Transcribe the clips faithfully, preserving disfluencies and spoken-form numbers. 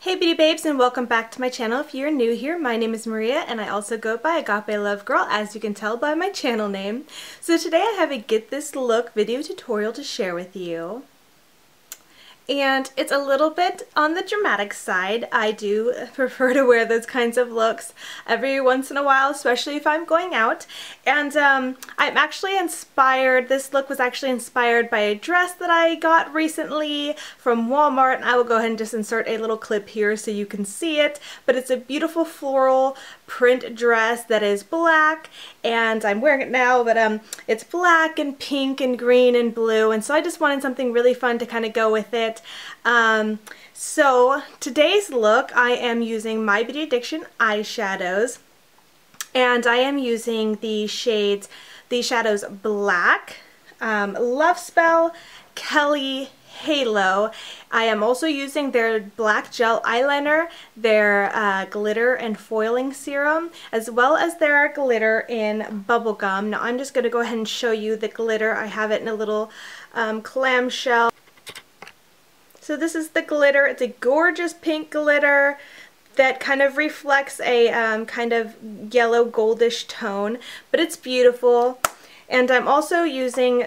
Hey beauty babes, and welcome back to my channel. If you're new here, my name is Maria and I also go by Agape Love Girl, as you can tell by my channel name. So today I have a get this look video tutorial to share with you. And it's a little bit on the dramatic side. I do prefer to wear those kinds of looks every once in a while, especially if I'm going out. And um, I'm actually inspired, this look was actually inspired by a dress that I got recently from Walmart. And I will go ahead and just insert a little clip here so you can see it. But it's a beautiful floral print dress that is black. And I'm wearing it now, but um, it's black and pink and green and blue. And so I just wanted something really fun to kind of go with it. Um, so today's look, I am using my Beauty Addiction eyeshadows, and I am using the shades, the shadows Black, um, Love Spell, Kelly, Halo. I am also using their black gel eyeliner, their uh, glitter and foiling serum, as well as their glitter in bubblegum. Now I'm just going to go ahead and show you the glitter. I have it in a little um, clamshell. So this is the glitter. It's a gorgeous pink glitter that kind of reflects a um, kind of yellow goldish tone, but it's beautiful. And I'm also using,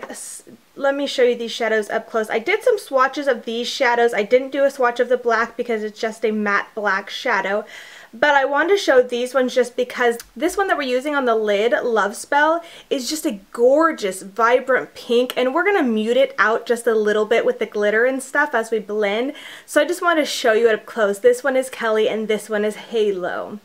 let me show you these shadows up close. I did some swatches of these shadows. I didn't do a swatch of the black because it's just a matte black shadow. But I wanted to show these ones just because this one that we're using on the lid, Love Spell, is just a gorgeous, vibrant pink. And we're going to mute it out just a little bit with the glitter and stuff as we blend. So I just wanted to show you up close. This one is Kelly and this one is Halo.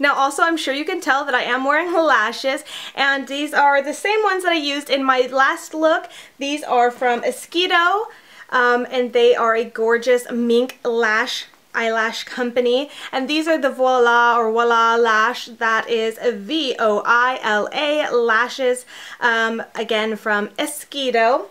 Now also, I'm sure you can tell that I am wearing lashes, and these are the same ones that I used in my last look. These are from Esqido. Um, and they are a gorgeous mink lash eyelash company, and these are the Voila or Voila Lash, that is V O I L A lashes, um, again from Esqido.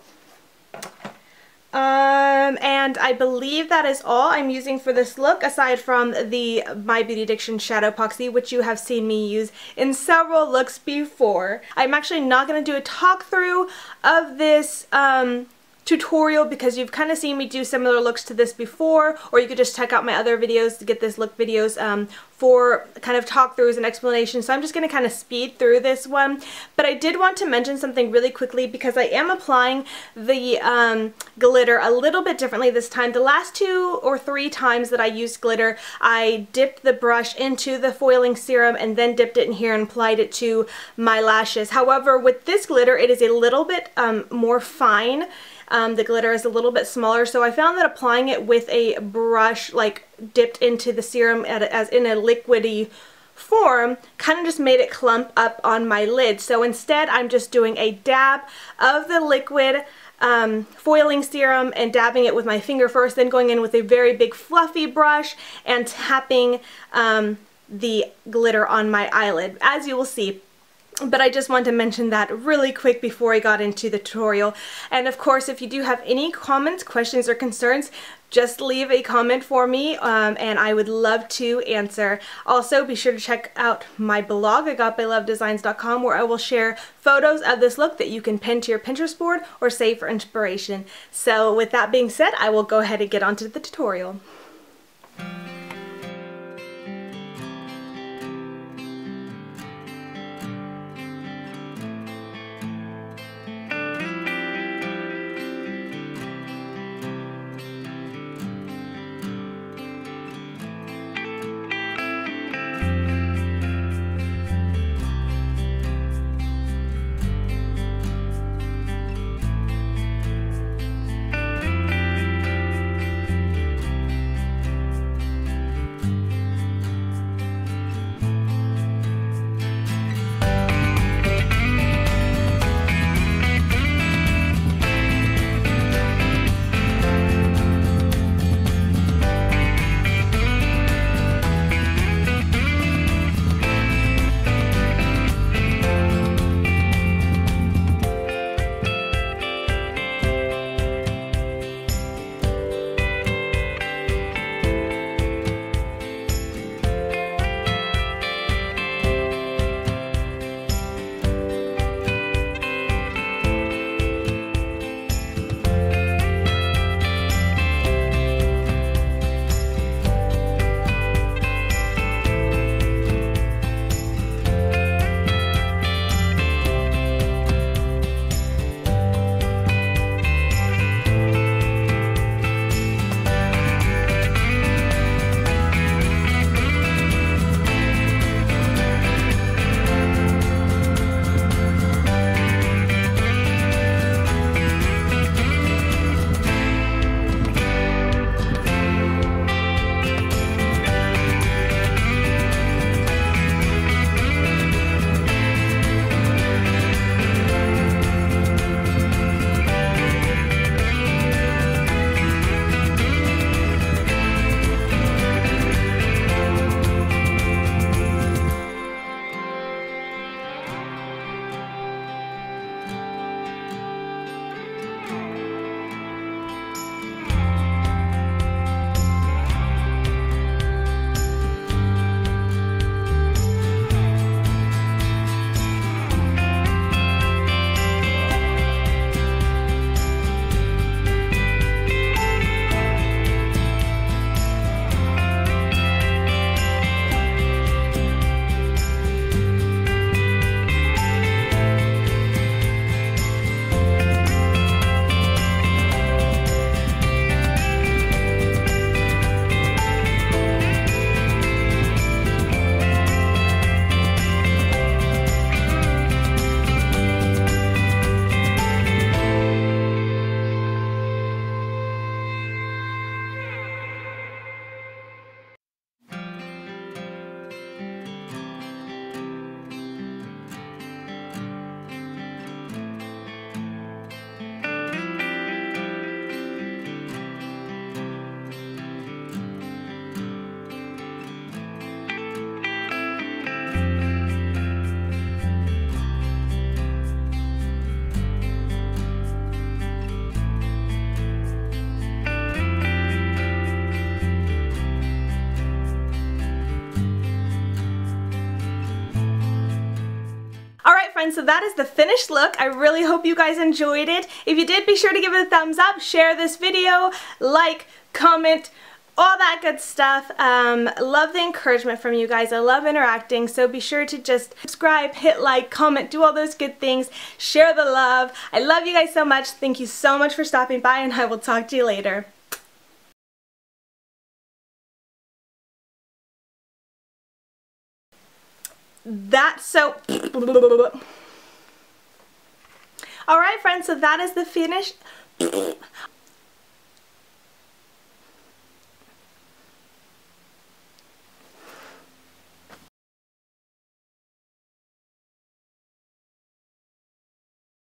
Um, and I believe that is all I'm using for this look, aside from the My Beauty Addiction Shadow Poxy, which you have seen me use in several looks before. I'm actually not going to do a talk through of this um, tutorial because you've kind of seen me do similar looks to this before, or you could just check out my other videos to get this look videos um, for kind of talk throughs and explanations. So I'm just going to kind of speed through this one, but I did want to mention something really quickly because I am applying the um, glitter a little bit differently this time. The last two or three times that I used glitter, I dipped the brush into the foiling serum and then dipped it in here and applied it to my lashes. However, with this glitter, it is a little bit um, more fine. Um, the glitter is a little bit smaller, so I found that applying it with a brush, like dipped into the serum at a, as in a liquidy form, kind of just made it clump up on my lid. So instead, I'm just doing a dab of the liquid um, foiling serum and dabbing it with my finger first, then going in with a very big fluffy brush and tapping um, the glitter on my eyelid, as you will see. But I just wanted to mention that really quick before I got into the tutorial. And of course, if you do have any comments, questions, or concerns, just leave a comment for me, um, and I would love to answer. Also, be sure to check out my blog, agape love designs dot com, where I will share photos of this look that you can pin to your Pinterest board or save for inspiration. So with that being said, I will go ahead and get onto the tutorial. And so that is the finished look. I really hope you guys enjoyed it. If you did, be sure to give it a thumbs up, share this video, like, comment, all that good stuff. Um, love the encouragement from you guys. I love interacting, so be sure to just subscribe, hit like, comment, do all those good things, share the love. I love you guys so much. Thank you so much for stopping by, and I will talk to you later. That's so... Alright friends, so that is the finish...